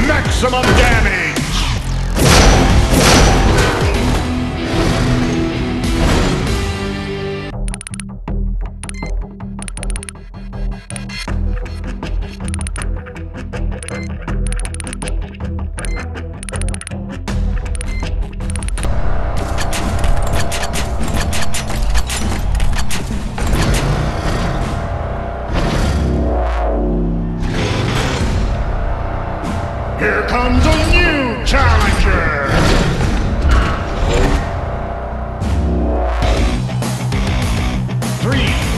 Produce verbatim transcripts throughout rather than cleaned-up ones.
Maximum damage! Here comes a new challenger! Three,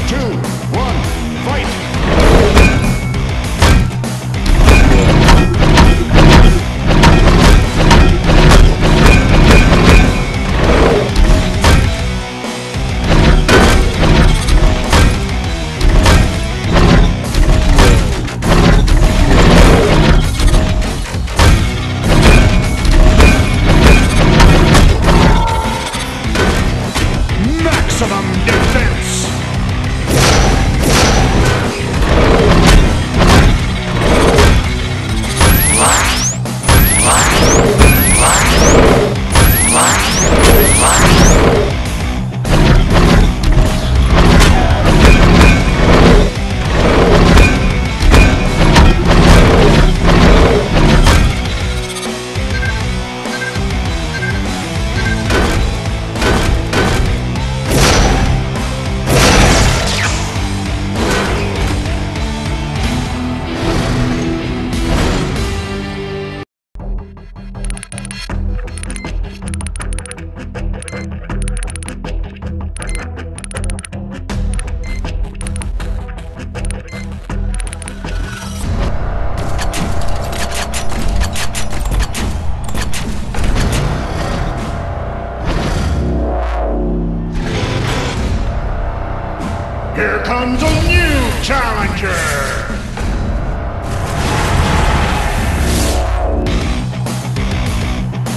two, one, fight! Here comes a new challenger!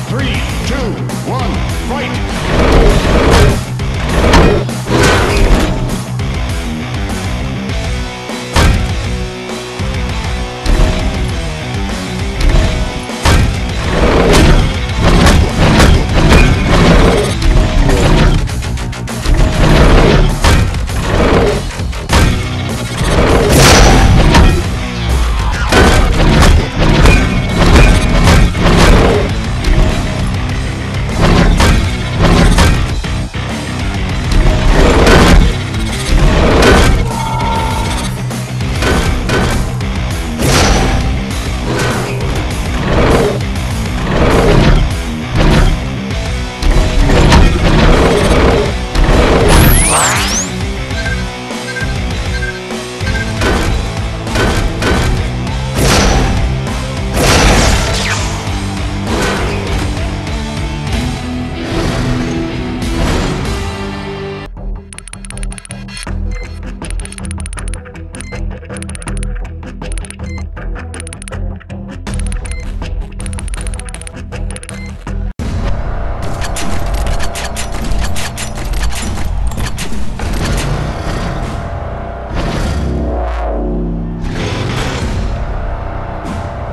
Three, two, one, fight!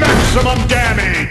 Maximum damage!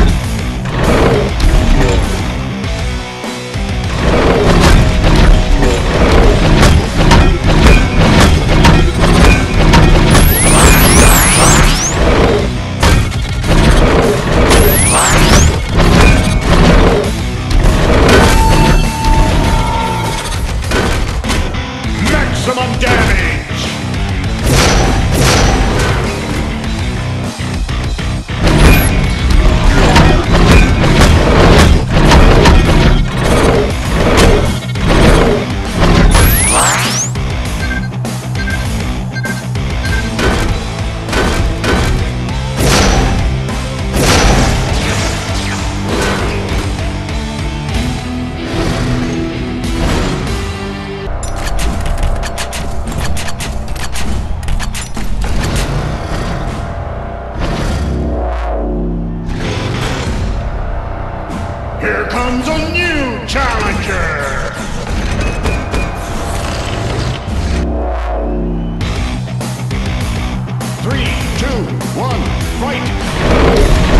two, one, fight!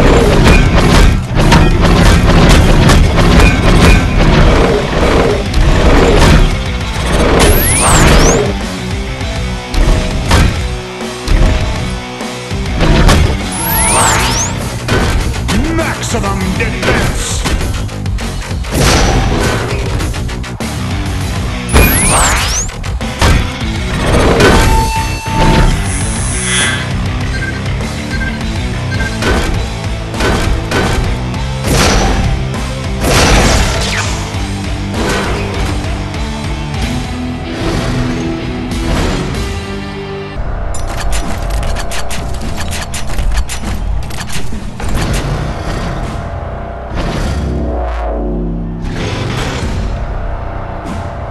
Maximum damage!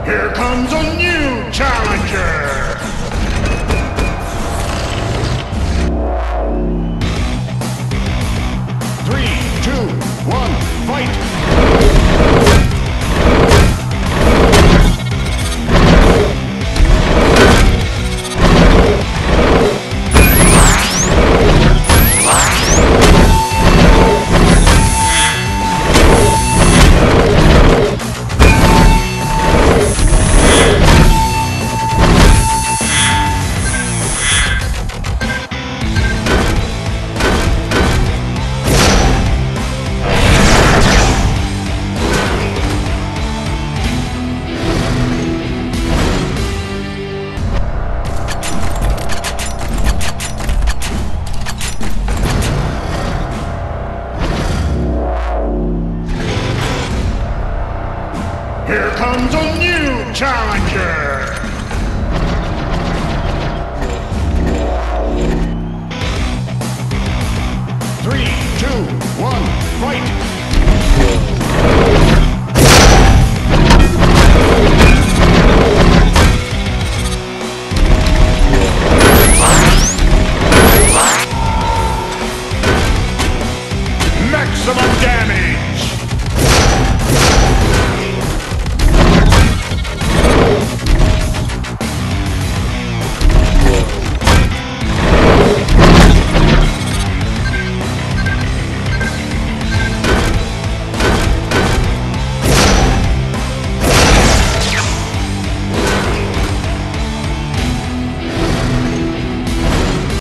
Here comes a new challenger! Three, two, one, fight! Maximum defense! Here comes a new challenger! Three, two, one, fight! Here comes a new challenger! Three, two, one, fight!